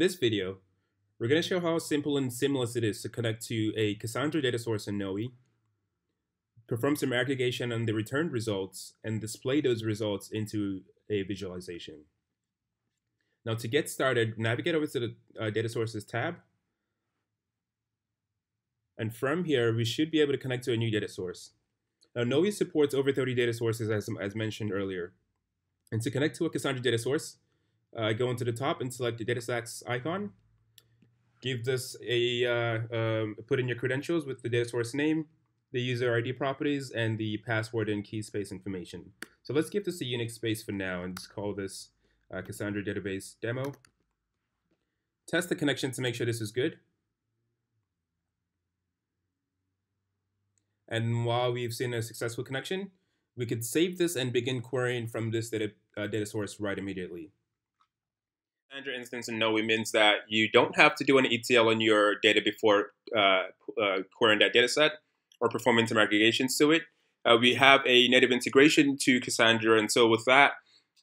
In this video, we're going to show how simple and seamless it is to connect to a Cassandra data source in Knowi, perform some aggregation on the returned results, and display those results into a visualization. Now to get started, navigate over to the Data Sources tab. And from here, we should be able to connect to a new data source. Now Knowi supports over 30 data sources as mentioned earlier. And to connect to a Cassandra data source, go into the top and select the DataStax icon. Give this a put in your credentials with the data source name, the user ID properties, and the password and key space information. So let's give this a unique space for now and just call this Cassandra database demo. Test the connection to make sure this is good. And while we've seen a successful connection, we could save this and begin querying from this data source right immediately. Cassandra instance in Knowi means that you don't have to do an ETL on your data before querying that data set or performing some aggregations to it. We have a native integration to Cassandra, and so with that,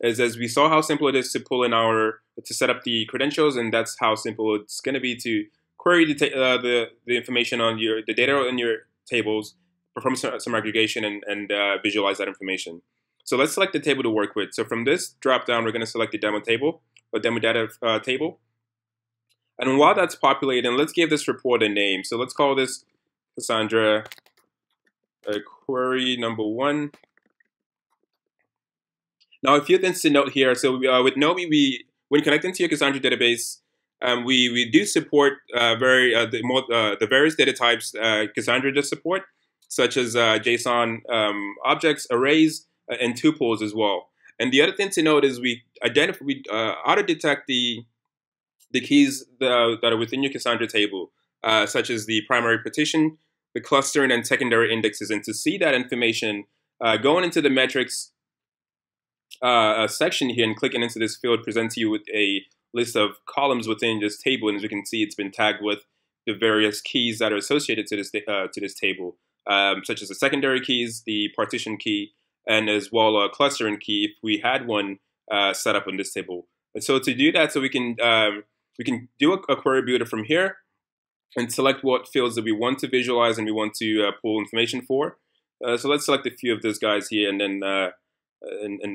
as we saw how simple it is to pull in to set up the credentials, and that's how simple it's going to be to query the information on the data in your tables, perform some aggregation, and visualize that information. So let's select the table to work with. So from this drop down, we're going to select the demo table, or demo data table. And while that's populating, let's give this report a name. So let's call this Cassandra query number 1. Now a few things to note here. So with Knowi, when connecting to your Cassandra database, we do support the various data types Cassandra does support, such as JSON objects, arrays, and tuples as well. And the other thing to note is we auto detect the keys that are within your Cassandra table, such as the primary partition, the clustering, and secondary indexes. And to see that information, going into the metrics section here and clicking into this field presents you with a list of columns within this table, and as we can see, it's been tagged with the various keys that are associated to this table, such as the secondary keys, the partition key, and as well a clustering key if we had one set up in this table. And so to do that, so we can do a query builder from here and select what fields that we want to visualize and we want to pull information for. So let's select a few of those guys here, and then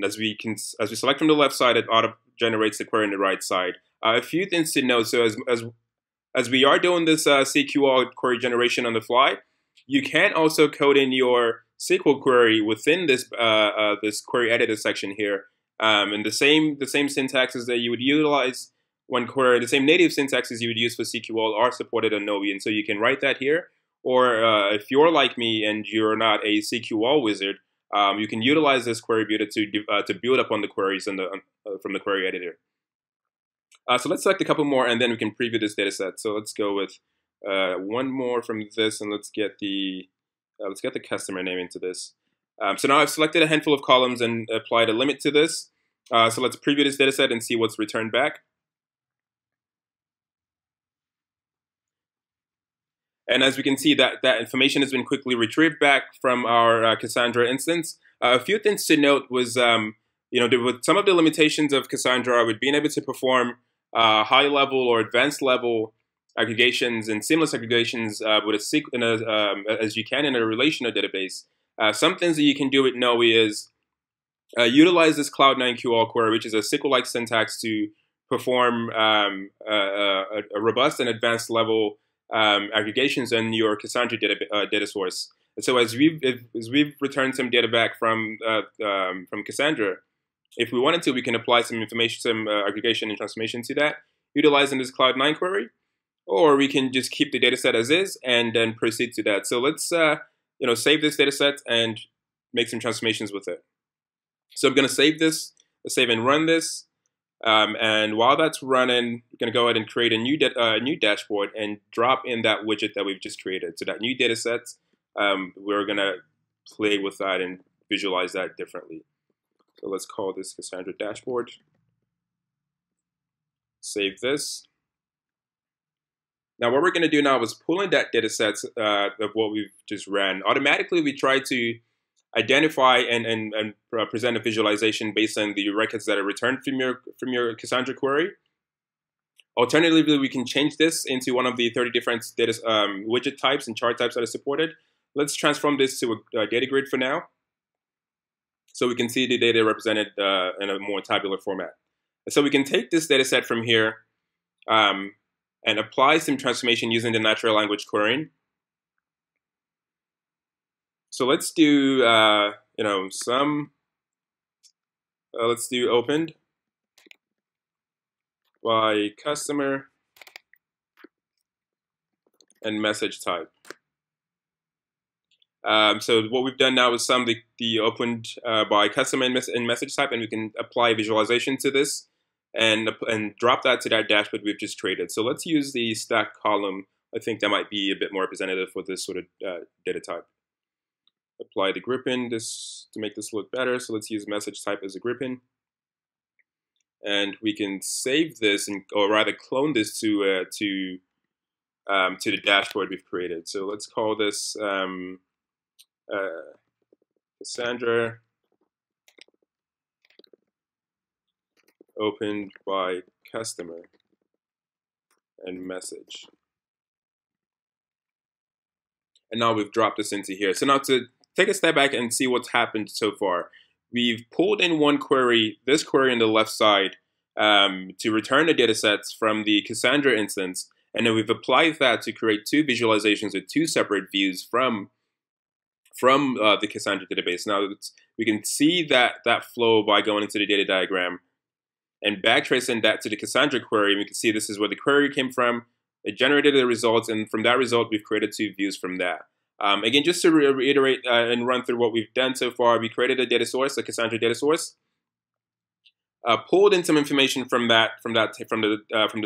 as we select from the left side, it auto generates the query on the right side. A few things to note. So as we are doing this CQL query generation on the fly, you can also code in your SQL query within this this query editor section here, and the same syntaxes that you would utilize when querying, the same native syntaxes you would use for SQL are supported on Knowi, and so you can write that here. Or if you're like me and you're not a CQL wizard, you can utilize this query builder to build up on the queries from the query editor. So let's select a couple more, and then we can preview this data set. So let's go with one more from this, and let's get the customer name into this. So now I've selected a handful of columns and applied a limit to this. So let's preview this data set and see what's returned back. And as we can see, that information has been quickly retrieved back from our Cassandra instance. A few things to note was, with some of the limitations of Cassandra with being able to perform high-level or advanced-level aggregations and seamless aggregations as you can in a relational database. Some things that you can do with Knowi is utilize this Cloud9QL query, which is a SQL-like syntax to perform a robust and advanced-level aggregations on your Cassandra data source. And so as we've returned some data back from Cassandra, if we wanted to, we can apply some information, some aggregation and transformation to that, utilizing this Cloud9 query, or we can just keep the data set as is and then proceed to that. So let's save this data set and make some transformations with it. So I'm going to save this, save and run this. And while that's running, we're going to go ahead and create a new dashboard and drop in that widget that we've just created. So that new data set, we're going to play with that and visualize that differently. So let's call this Cassandra dashboard. Save this. Now what we're going to do now is pull in that data set of what we've just ran. Automatically, we try to identify and present a visualization based on the records that are returned from your Cassandra query. Alternatively, we can change this into one of the 30 different data widget types and chart types that are supported. Let's transform this to a data grid for now, so we can see the data represented in a more tabular format. So we can take this data set from here and apply some transformation using the natural language querying. So let's do, let's do opened by customer and message type. So what we've done now is sum the opened by customer and message type, and we can apply visualization to this and drop that to that dashboard we've just created. So let's use the stack column. I think that might be a bit more representative for this sort of data type. Apply the grouping to make this look better. So let's use message type as a grouping. And we can save this, or rather clone this to the dashboard we've created. So let's call this Cassandra opened by customer and message. And now we've dropped this into here. So now to take a step back and see what's happened so far. We've pulled in one query, this query on the left side, to return the data sets from the Cassandra instance. And then we've applied that to create two visualizations with two separate views from the Cassandra database. Now we can see that flow by going into the data diagram and backtracing that to the Cassandra query. And we can see this is where the query came from. It generated the results, and from that result, we've created two views from that. Again, just to reiterate and run through what we've done so far, we created a data source, a Cassandra data source, pulled in some information from the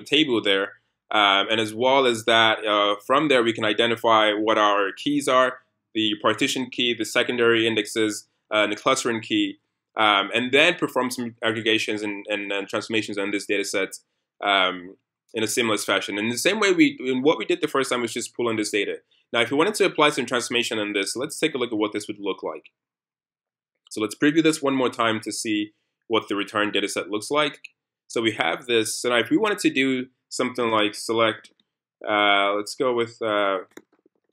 table there, and as well as that, from there we can identify what our keys are: the partition key, the secondary indexes, and the clustering key, and then perform some aggregations and transformations on this data set in a seamless fashion. And the same way what we did the first time was just pull in this data. Now, if we wanted to apply some transformation on this, let's take a look at what this would look like. So let's preview this one more time to see what the return data set looks like. So we have this. So now if we wanted to do something like select, let's go with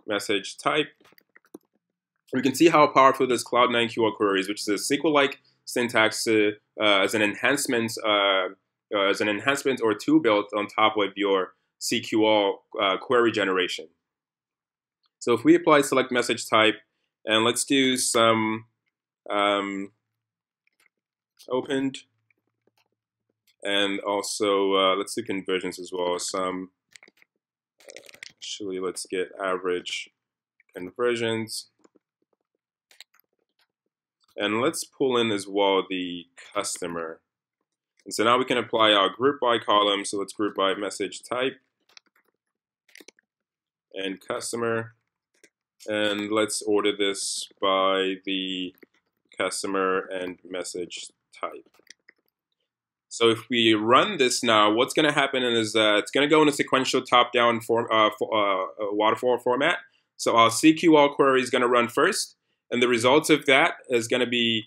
message type, we can see how powerful this Cloud9QL query is, which is a SQL-like syntax as an enhancement or tool built on top of your CQL query generation. So if we apply select message type, and let's do some opened, and also let's do conversions as well. Some actually, let's get average conversions, and let's pull in as well the customer. And so now we can apply our group by column. So let's group by message type and customer. And let's order this by the customer and message type. So if we run this now, what's going to happen is it's going to go in a sequential top-down waterfall format. So our CQL query is going to run first, and the results of that is going to be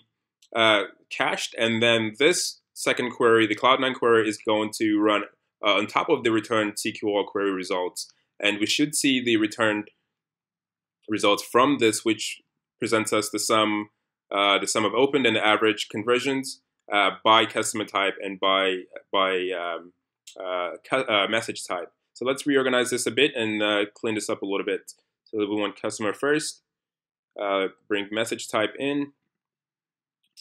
cached. And then this second query, the Cloud9 query, is going to run on top of the return CQL query results. And we should see the returned results from this, which presents us the sum of opened and the average conversions by customer type and by message type. So let's reorganize this a bit and clean this up a little bit. So we want customer first, bring message type in,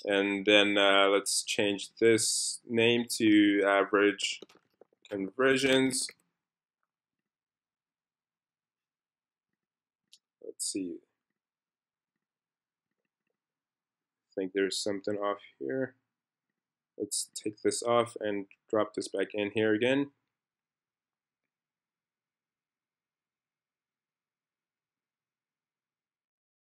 and then let's change this name to average conversions. Let's see. I think there's something off here. Let's take this off and drop this back in here again.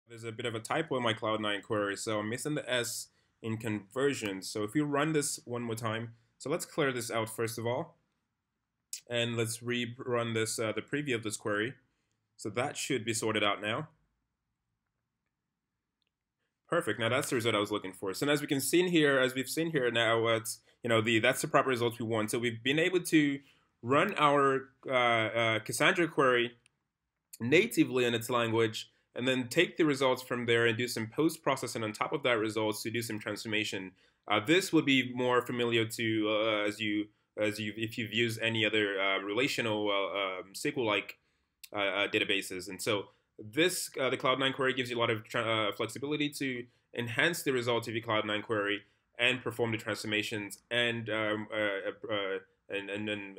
There's a bit of a typo in my Cloud9 query, so I'm missing the S in conversions. So if you run this one more time, so let's clear this out first of all, and let's rerun this the preview of this query. So that should be sorted out now. Perfect. Now that's the result I was looking for. So as we can see in here, as we've seen here now, that's the proper results we want. So we've been able to run our Cassandra query natively in its language, and then take the results from there and do some post-processing on top of that results to do some transformation. This would be more familiar to if you've used any other relational SQL-like databases. And so this, the Cloud9 query gives you a lot of flexibility to enhance the results of your Cloud9 query and perform the transformations and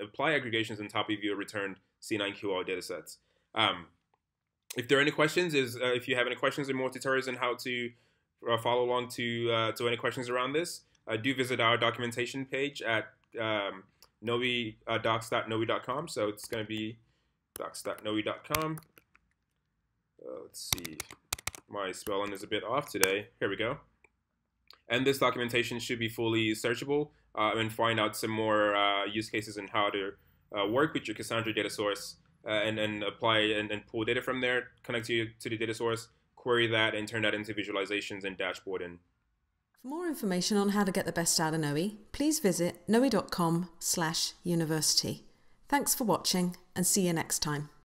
apply aggregations on top of your returned C9QL datasets. If there are any questions, if you have any questions or more tutorials on how to follow along to any questions around this, do visit our documentation page at docs.knowi.com. So it's going to be docs.knowi.com. Let's see, my spelling is a bit off today. Here we go. And this documentation should be fully searchable and find out some more use cases and how to work with your Cassandra data source and apply and pull data from there, connect to the data source, query that, and turn that into visualizations and dashboarding. For more information on how to get the best out of Knowi, please visit knowi.com/university. Thanks for watching and see you next time.